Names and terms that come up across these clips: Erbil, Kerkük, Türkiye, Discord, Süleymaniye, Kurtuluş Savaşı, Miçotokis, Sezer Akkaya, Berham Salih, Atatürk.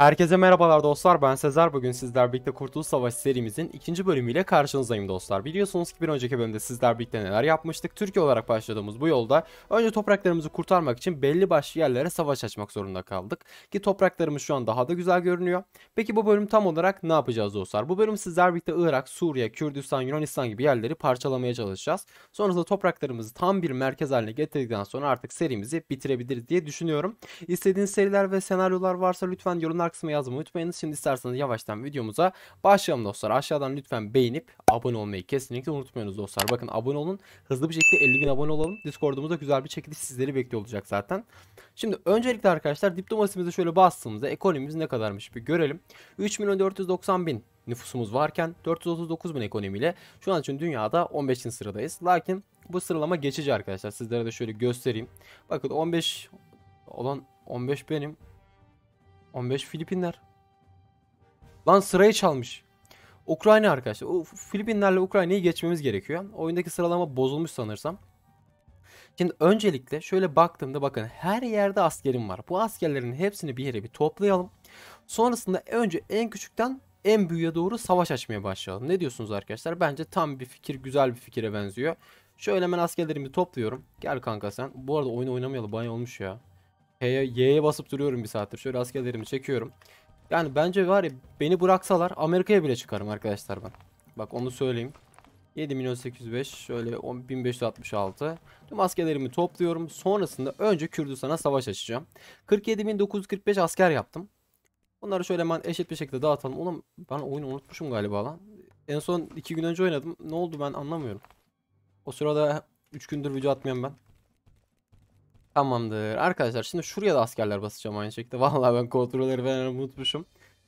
Herkese merhabalar dostlar, ben Sezer. Bugün sizler birlikte Kurtuluş Savaşı serimizin 2. bölümüyle karşınızdayım dostlar. Biliyorsunuz ki bir önceki bölümde sizler birlikte neler yapmıştık. Türkiye olarak başladığımız bu yolda önce topraklarımızı kurtarmak için belli başlı yerlere savaş açmak zorunda kaldık. Ki topraklarımız şu an daha da güzel görünüyor. Peki bu bölüm tam olarak ne yapacağız dostlar? Bu bölüm sizler birlikte Irak, Suriye, Kürdistan, Yunanistan gibi yerleri parçalamaya çalışacağız. Sonrasında topraklarımızı tam bir merkez haline getirdikten sonra artık serimizi bitirebiliriz diye düşünüyorum. İstediğiniz seriler ve senaryolar varsa lütfen yorumlar kısmına yazmayı unutmayınız. Şimdi isterseniz yavaştan videomuza başlayalım dostlar. Aşağıdan lütfen beğenip abone olmayı kesinlikle unutmayınız dostlar. Bakın abone olun. Hızlı bir şekilde 50.000 abone olalım. Discord'umuzda güzel bir çekiliş sizleri bekliyor olacak zaten. Şimdi öncelikle arkadaşlar diplomasimize şöyle bastığımızda ekonomimiz ne kadarmış bir görelim. 3.490.000 nüfusumuz varken 439.000 ekonomiyle şu an için dünyada 15. sıradayız. Lakin bu sıralama geçici arkadaşlar. Sizlere de şöyle göstereyim. Bakın 15 olan 15 benim. 15 Filipinler. Lan sırayı çalmış. Ukrayna arkadaşlar. O Filipinlerle Ukrayna'yı geçmemiz gerekiyor. Oyundaki sıralama bozulmuş sanırsam. Şimdi öncelikle şöyle baktığımda bakın her yerde askerim var. Bu askerlerin hepsini bir yere bir toplayalım. Sonrasında önce en küçükten en büyüğe doğru savaş açmaya başlayalım. Ne diyorsunuz arkadaşlar? Bence tam bir fikir, güzel bir fikire benziyor. Şöyle hemen askerlerimi topluyorum. Gel kanka sen. Bu arada oyunu oynamayalı bayağı olmuş ya. Y'ye basıp duruyorum bir saattir. Şöyle askerlerimi çekiyorum. Yani bence var ya, beni bıraksalar Amerika'ya bile çıkarım arkadaşlar ben. Bak onu söyleyeyim. 7.805 şöyle 10.566. Tüm askerlerimi topluyorum. Sonrasında önce Kürdistan'a savaş açacağım. 47.945 asker yaptım. Bunları şöyle hemen eşit bir şekilde dağıtalım. Oğlum ben oyunu unutmuşum galiba lan. En son 2 gün önce oynadım. Ne oldu ben anlamıyorum. O sırada 3 gündür video atmayan ben. Tamamdır. Arkadaşlar şimdi şuraya da askerler basacağım aynı şekilde. Vallahi ben kontrolleri falan unutmuşum.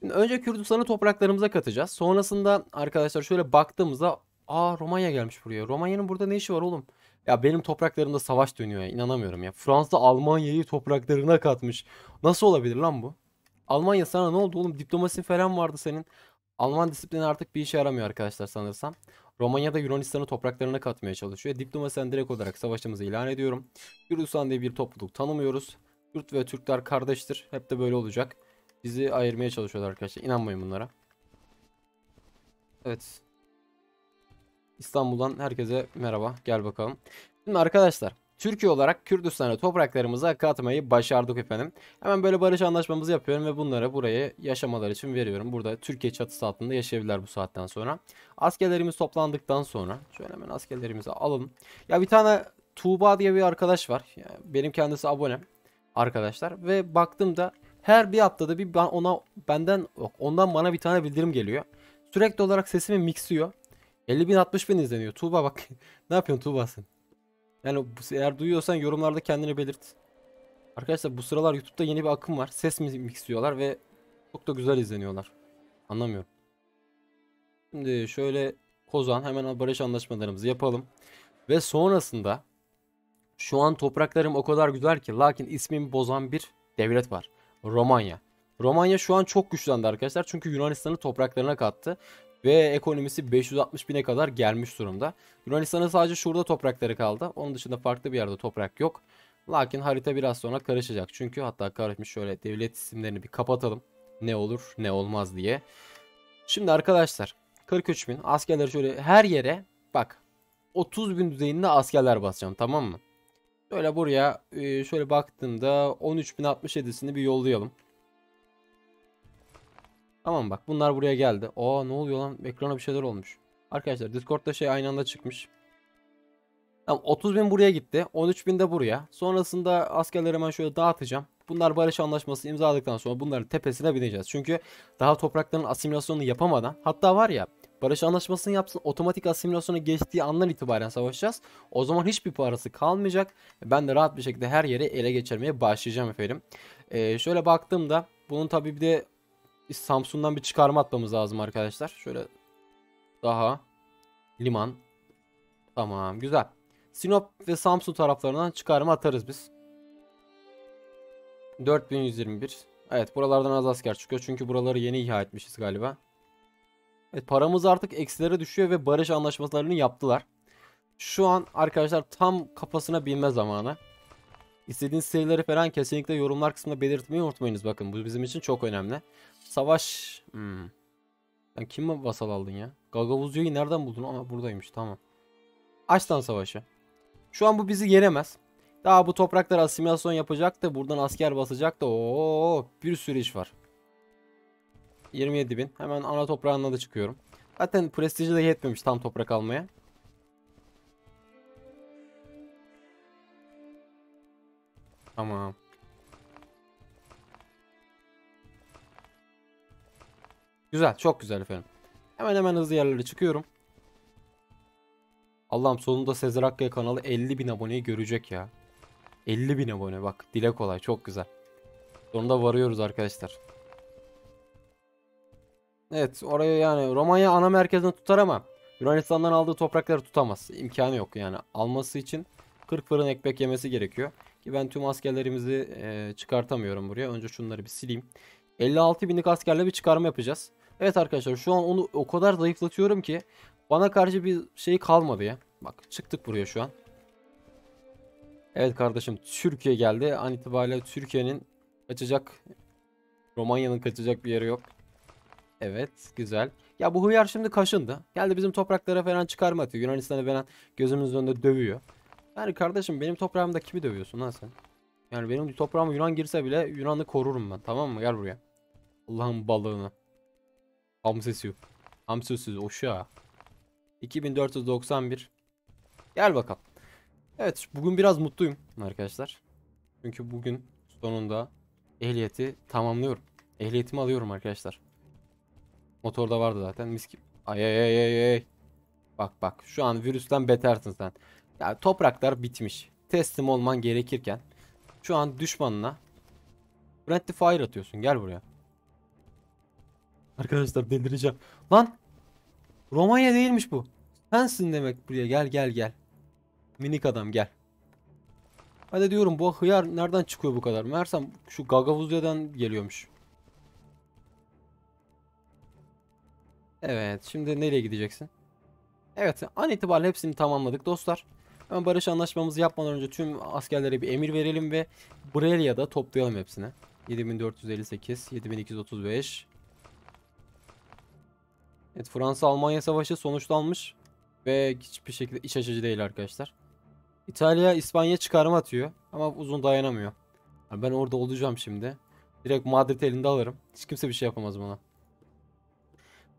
Şimdi önce Kürdistan'ı topraklarımıza katacağız. Sonrasında arkadaşlar şöyle baktığımızda Romanya gelmiş buraya. Romanya'nın burada ne işi var oğlum? Ya benim topraklarımda savaş dönüyor ya. İnanamıyorum ya. Fransa Almanya'yı topraklarına katmış. Nasıl olabilir lan bu? Almanya sana ne oldu oğlum? Diplomasin falan vardı senin. Alman disiplini artık bir işe yaramıyor arkadaşlar sanırsam. Romanya'da Yunanistan'ı topraklarına katmaya çalışıyor. Diplomasiden direkt olarak savaşımızı ilan ediyorum. Kürdistan diye bir topluluk tanımıyoruz. Kürt ve Türkler kardeştir. Hep de böyle olacak. Bizi ayırmaya çalışıyorlar arkadaşlar. İnanmayın bunlara. Evet. İstanbul'dan herkese merhaba. Gel bakalım. Şimdi arkadaşlar Türkiye olarak Kürdistan'ı topraklarımıza katmayı başardık efendim. Hemen böyle barış anlaşmamızı yapıyorum ve bunlara burayı yaşamalar için veriyorum. Burada Türkiye çatısı altında yaşayabilirler bu saatten sonra. Askerlerimiz toplandıktan sonra şöyle hemen askerlerimizi alalım. Ya bir tane Tuğba diye bir arkadaş var. Yani benim kendisi abonem arkadaşlar ve baktığımda her bir haftada bir ondan bana bir tane bildirim geliyor. Sürekli olarak sesimi mixliyor. 50.000 60.000 izleniyor. Tuğba bak. Ne yapıyorsun Tuğba sen? Yani eğer duyuyorsan yorumlarda kendini belirt. Arkadaşlar bu sıralar YouTube'da yeni bir akım var. Ses mixliyorlar ve çok da güzel izleniyorlar. Anlamıyorum. Şimdi şöyle Kozan hemen barış anlaşmalarımızı yapalım. Ve sonrasında şu an topraklarım o kadar güzel ki lakin ismimi bozan bir devlet var. Romanya. Romanya şu an çok güçlendi arkadaşlar. Çünkü Yunanistan'ı topraklarına kattı. Ve ekonomisi 560.000'e kadar gelmiş durumda. Yunanistan'ın sadece şurada toprakları kaldı. Onun dışında farklı bir yerde toprak yok. Lakin harita biraz sonra karışacak. Çünkü hatta karışmış, şöyle devlet isimlerini bir kapatalım. Ne olur ne olmaz diye. Şimdi arkadaşlar 43.000 askerler şöyle her yere bak 30.000 düzeyinde askerler basacağım, tamam mı? Şöyle buraya şöyle baktığımda 13.067'sini bir yollayalım. Tamam bak bunlar buraya geldi. Ne oluyor lan? Ekrana bir şeyler olmuş. Arkadaşlar Discord'da aynı anda çıkmış. Tamam 30.000 buraya gitti. 13.000 de buraya. Sonrasında askerleri hemen şöyle dağıtacağım. Bunlar barış anlaşması imzaladıktan sonra bunların tepesine bineceğiz. Çünkü daha toprakların asimilasyonunu yapamadan, hatta var ya barış anlaşmasını yapsın, otomatik asimilasyona geçtiği andan itibaren savaşacağız. O zaman hiçbir parası kalmayacak. Ben de rahat bir şekilde her yeri ele geçirmeye başlayacağım efendim. Şöyle baktığımda bunun tabi bir de Samsun'dan bir çıkarma atmamız lazım arkadaşlar. Şöyle daha liman. Tamam güzel. Sinop ve Samsun taraflarından çıkarma atarız biz. 4121. Evet buralardan az asker çıkıyor. Çünkü buraları yeni ihya etmişiz galiba. Evet paramız artık eksilere düşüyor ve barış anlaşmalarını yaptılar. Şu an arkadaşlar tam kafasına binme zamanı. İstediğiniz serileri falan kesinlikle yorumlar kısmında belirtmeyi unutmayınız. Bakın bu bizim için çok önemli. Savaş. Sen kim vasal aldın ya? Gagavuzcu'yu nereden buldun? Ama buradaymış, tamam. Açtan savaşı. Şu an bu bizi yenemez. Daha bu topraklara asimilasyon yapacak da, buradan asker basacak da, ooo bir sürü iş var. 27.000. Hemen ana toprağına da çıkıyorum. Zaten prestiji de yetmemiş tam toprak almaya. Tamam. Güzel, çok güzel efendim. Hemen hemen hızlı yerlere çıkıyorum. Allah'ım sonunda Sezer Akkaya kanalı 50.000 aboneyi görecek ya. 50.000 abone, bak dile kolay, çok güzel. Sonunda varıyoruz arkadaşlar. Evet, oraya yani Romanya ana merkezini tutar ama Yunanistan'dan aldığı toprakları tutamaz. İmkanı yok yani, alması için 40 fırın ekmek yemesi gerekiyor. Ki ben tüm askerlerimizi çıkartamıyorum buraya. Önce şunları bir sileyim. 56.000'lik askerle bir çıkarma yapacağız. Evet arkadaşlar, şu an onu o kadar zayıflatıyorum ki bana karşı bir şey kalmadı ya. Bak çıktık buraya şu an. Evet kardeşim, Türkiye geldi. An itibariyle Türkiye'nin kaçacak, Romanya'nın kaçacak bir yeri yok. Evet güzel. Ya bu hıyar şimdi kaşındı. Geldi bizim topraklara falan çıkarma atıyor. Yunanistan'a falan gözümüzün önünde dövüyor. Yani kardeşim benim toprağımda kimi dövüyorsun lan sen? Yani benim toprağıma Yunan girse bile Yunan'ı korurum ben, tamam mı? Gel buraya. Allah'ın balığını. Hamsesiz. Hamsesiz oşağı. 2491. Gel bakalım. Evet bugün biraz mutluyum arkadaşlar. Çünkü bugün sonunda ehliyeti tamamlıyorum. Ehliyetimi alıyorum arkadaşlar. Motorda vardı zaten mis gibi. Ay ay ay ay. Bak bak şu an virüsten betersin sen. Yani topraklar bitmiş. Teslim olman gerekirken şu an düşmanına friendly fire atıyorsun. Gel buraya. Arkadaşlar delireceğim. Lan Romanya değilmiş bu. Sensin demek buraya. Gel gel gel. Minik adam gel. Hadi diyorum bu hıyar nereden çıkıyor bu kadar? Meğersem şu Gagavuzya'dan geliyormuş. Evet şimdi nereye gideceksin? Evet an itibariyle hepsini tamamladık dostlar. Hemen barış anlaşmamızı yapmadan önce tüm askerlere bir emir verelim ve Brelya'da toplayalım hepsini. 7458, 7235. Evet Fransa-Almanya savaşı sonuçlanmış ve hiçbir şekilde iç açıcı değil arkadaşlar. İtalya İspanya çıkarma atıyor ama uzun dayanamıyor. Yani ben orada olacağım şimdi. Direkt Madrid elinde alırım. Hiç kimse bir şey yapamaz bana.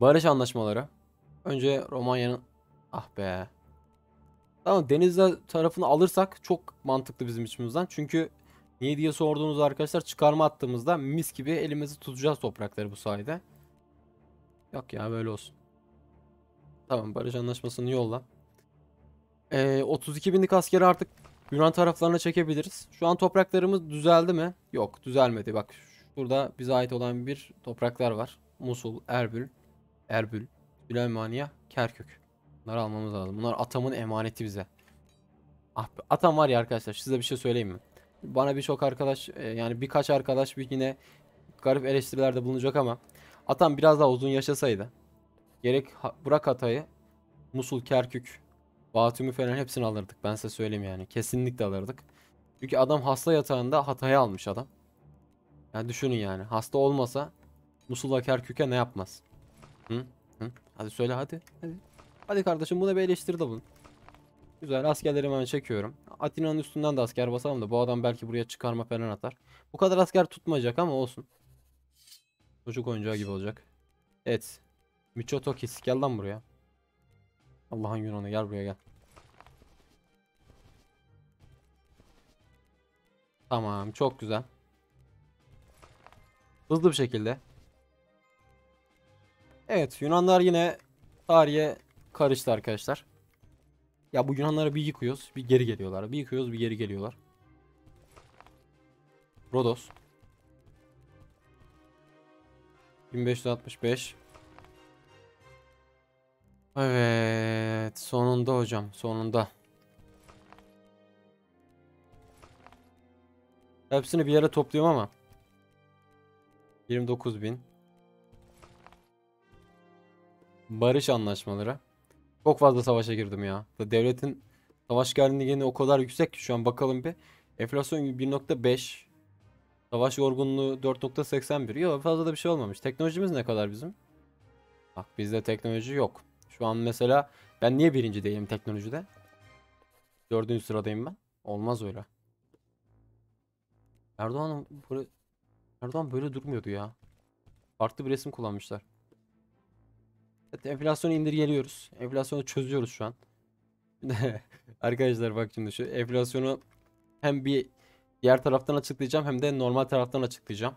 Barış anlaşmaları. Önce Romanya'nın... Ah be. Tamam Denizli tarafını alırsak çok mantıklı bizim içimizden. Çünkü niye diye sorduğunuz arkadaşlar, çıkarma attığımızda mis gibi elimizi tutacağız toprakları bu sayede. Yok ya böyle olsun. Tamam barış anlaşmasını yolla. 32.000'lik askeri artık Yunan taraflarına çekebiliriz. Şu an topraklarımız düzeldi mi? Yok düzelmedi. Bak burada bize ait olan bir topraklar var. Musul, Erbil, Süleymaniye, Kerkük. Bunları almamız lazım. Bunlar atamın emaneti bize. Ah, atam var ya arkadaşlar, size bir şey söyleyeyim mi? Bana birçok arkadaş, yani birkaç arkadaş yine garip eleştirilerde bulunacak ama atam biraz daha uzun yaşasaydı, gerek bırak Hatay'ı, Musul, Kerkük, Batumi falan hepsini alırdık. Ben size söyleyeyim yani. Kesinlikle alırdık. Çünkü adam hasta yatağında Hatay'ı almış adam. Yani düşünün yani. Hasta olmasa Musul'a, Kerkük'e ne yapmaz? Hı? Hı? Hadi söyle hadi. Hadi kardeşim buna bir eleştiri de bulun. Güzel askerlerimi hemen çekiyorum. Atina'nın üstünden de asker basalım da bu adam belki buraya çıkarma falan atar. Bu kadar asker tutmayacak ama olsun. Çocuk oyuncağı gibi olacak. Evet. Miçotokis gel lan buraya. Allah'ın Yunan'ı gel buraya gel. Tamam çok güzel. Hızlı bir şekilde. Evet Yunanlar yine tarihe karıştı arkadaşlar. Ya bu Yunanları bir yıkıyoruz bir geri geliyorlar. Bir yıkıyoruz bir geri geliyorlar. Rodos. 1565. Evet sonunda hocam sonunda. Hepsini bir yere topluyorum ama. 29.000. Barış anlaşmaları. Çok fazla savaşa girdim ya. Devletin savaş gerginliği o kadar yüksek ki şu an bakalım bir. Enflasyon 1.5. Savaş yorgunluğu 4.81. Yok, fazla da bir şey olmamış. Teknolojimiz ne kadar bizim? Bak bizde teknoloji yok. Şu an mesela ben niye birinci değilim teknolojide? 4. sıradayım ben. Olmaz öyle. Erdoğan böyle durmuyordu ya. Farklı bir resim kullanmışlar. Evet, enflasyonu indirgeliyoruz. Enflasyonu çözüyoruz şu an. Arkadaşlar bak şimdi şu enflasyonu hem bir diğer taraftan açıklayacağım hem de normal taraftan açıklayacağım.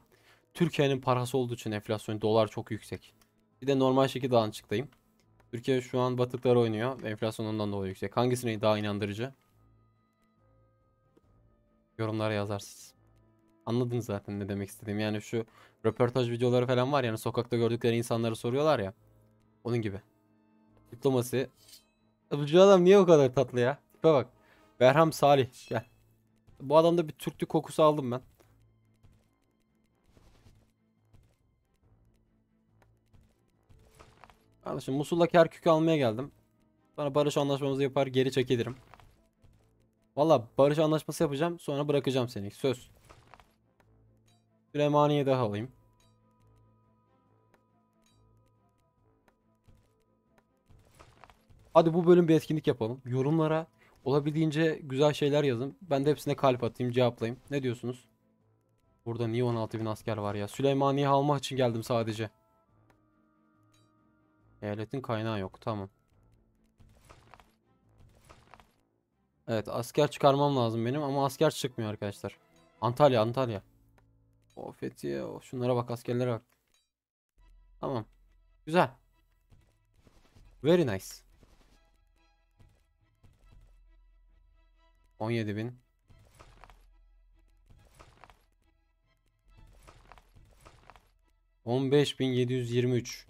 Türkiye'nin parası olduğu için enflasyon, dolar çok yüksek. Bir de normal şekilde açıklayayım. Türkiye şu an batıkları oynuyor. Enflasyon ondan dolayı yüksek. Hangisine daha inandırıcı? Yorumlara yazarsınız. Anladınız zaten ne demek istediğim. Yani şu röportaj videoları falan var. Yani sokakta gördükleri insanları soruyorlar ya. Onun gibi. Diplomasi. Bu adam niye o kadar tatlı ya? Tipe bak. Berham Salih. Gel. Bu adamda bir Türklük kokusu aldım ben. Kardeşim Musul'la Kerkük'ü almaya geldim. Sonra barış anlaşmamızı yapar geri çekilirim. Valla barış anlaşması yapacağım. Sonra bırakacağım seni. Söz. Süleymaniye'yi daha alayım. Hadi bu bölüm bir etkinlik yapalım. Yorumlara olabildiğince güzel şeyler yazın. Ben de hepsine kalp atayım, cevaplayayım. Ne diyorsunuz? Burada niye 16.000 asker var ya? Süleymaniye'yi almak için geldim sadece. Eyaletin kaynağı yok. Tamam. Evet, asker çıkarmam lazım benim ama asker çıkmıyor arkadaşlar. Antalya. O Fethiye, şunlara bak, askerlere bak. Tamam. Güzel. Very nice. 17.000. ...15.723...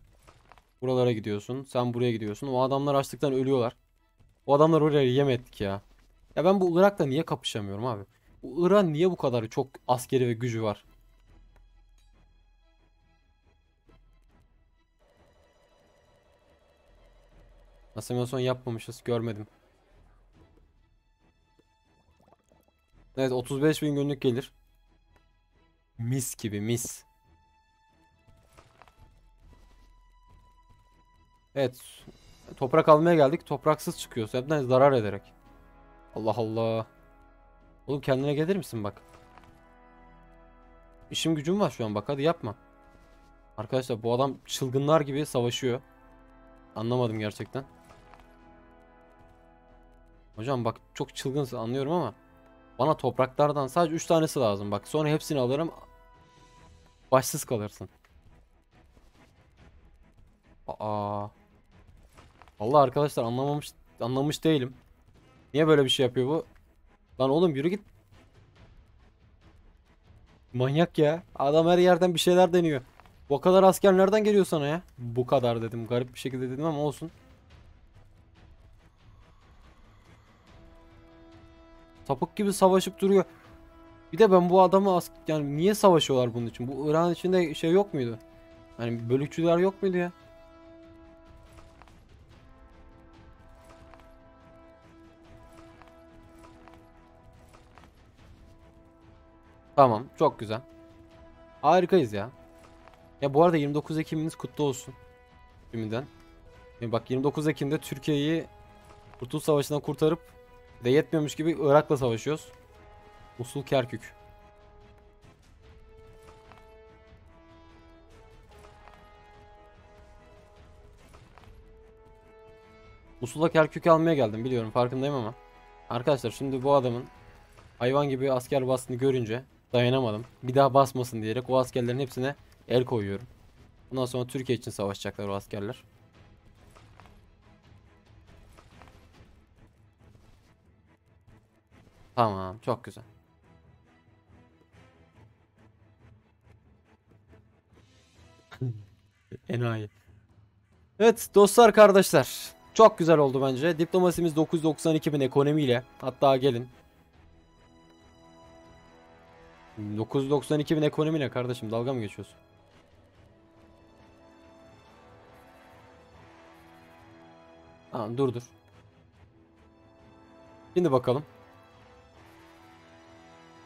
Buralara gidiyorsun. Sen buraya gidiyorsun. O adamlar açlıktan ölüyorlar. O adamlar oraya yem ettik ya. Ya ben bu Irak'la niye kapışamıyorum abi? Bu Irak'ın niye bu kadar çok askeri ve gücü var? Asimilasyon yapmamışız. Görmedim. Evet, 35.000 günlük gelir. Mis gibi mis. Evet. Toprak almaya geldik. Topraksız çıkıyoruz. Hepten zarar ederek. Allah Allah. Oğlum kendine gelir misin bak. İşim gücüm var şu an bak, hadi yapma. Arkadaşlar bu adam çılgınlar gibi savaşıyor. Anlamadım gerçekten. Hocam bak çok çılgınsın anlıyorum ama. Bana topraklardan sadece 3 tanesi lazım bak. Sonra hepsini alırım. Başsız kalırsın. Aa. Vallahi arkadaşlar anlamış değilim. Niye böyle bir şey yapıyor bu? Lan oğlum yürü git. Manyak ya. Adam her yerden bir şeyler deniyor. Bu kadar asker nereden geliyor sana ya? Bu kadar dedim. Garip bir şekilde dedim ama olsun. Sapık gibi savaşıp duruyor. Bir de ben bu adamı yani niye savaşıyorlar bunun için? Bu Irak'ın içinde şey yok muydu? Hani bölükçüler yok muydu ya? Tamam, çok güzel. Harikayız ya. Ya bu arada 29 Ekim'iniz kutlu olsun. Şimdiden. Şimdi bak 29 Ekim'de Türkiye'yi Kurtuluş Savaşı'ndan kurtarıp de yetmiyormuş gibi Irak'la savaşıyoruz. Musul Kerkük. Musul'a Kerkük'ü almaya geldim biliyorum, farkındayım ama. Arkadaşlar şimdi bu adamın hayvan gibi asker bastığını görünce dayanamadım. Bir daha basmasın diyerek o askerlerin hepsine el koyuyorum. Bundan sonra Türkiye için savaşacaklar o askerler. Tamam, çok güzel. Enayi. Evet dostlar, kardeşler. Çok güzel oldu bence. Diplomasimiz 992.000 ekonomiyle. Hatta gelin. 992.000 ekonomi ne kardeşim, dalga mı geçiyorsun? Tamam, dur. Şimdi bakalım.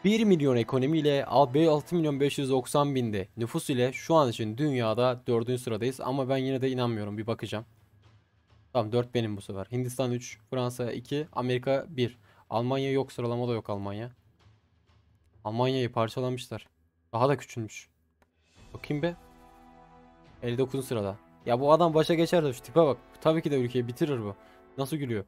1 milyon ekonomiyle 6.590.000'de nüfus ile şu an için dünyada 4. sıradayız. Ama ben yine de inanmıyorum, bir bakacağım. Tamam, 4 benim bu sefer. Hindistan 3, Fransa 2, Amerika 1. Almanya yok, sıralamada yok Almanya. Almanya'yı parçalamışlar. Daha da küçülmüş. Bakayım be. 59. sırada. Ya bu adam başa geçer de şu tipe bak. Tabii ki de ülkeyi bitirir bu. Nasıl gülüyor?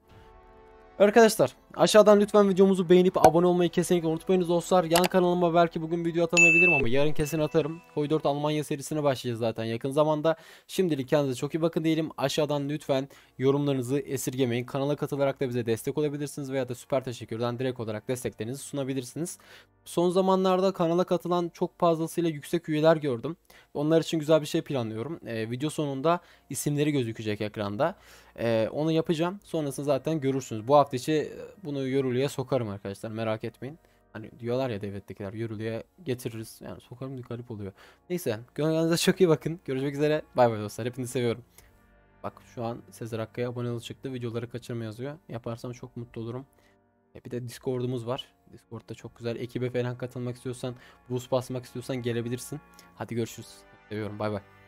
Arkadaşlar aşağıdan lütfen videomuzu beğenip abone olmayı kesinlikle unutmayınız dostlar. Yan kanalıma belki bugün video atamayabilirim ama yarın kesin atarım. Koy 4 Almanya serisine başlayacağız zaten yakın zamanda. Şimdilik kendinize çok iyi bakın diyelim. Aşağıdan lütfen yorumlarınızı esirgemeyin. Kanala katılarak da bize destek olabilirsiniz veya da süper teşekkürden direkt olarak desteklerinizi sunabilirsiniz. Son zamanlarda kanala katılan çok fazlasıyla yüksek üyeler gördüm. Onlar için güzel bir şey planlıyorum. Video sonunda isimleri gözükecek ekranda. Onu yapacağım. Sonrasını zaten görürsünüz. Bu hafta içi bunu yürürlüğe sokarım arkadaşlar. Merak etmeyin. Hani diyorlar ya devlettekiler, yürürlüğe getiririz. Yani sokarım diye garip oluyor. Neyse. Gönlünüze çok iyi bakın. Görüşmek üzere. Bay bay dostlar. Hepinizi seviyorum. Bak şu an Sezer Akkaya abone ol çıktı. Videoları kaçırma yazıyor. Yaparsam çok mutlu olurum. Bir de Discord'umuz var. Discord'da çok güzel. Ekibe falan katılmak istiyorsan, boost basmak istiyorsan gelebilirsin. Hadi görüşürüz. Seviyorum. Bay bay.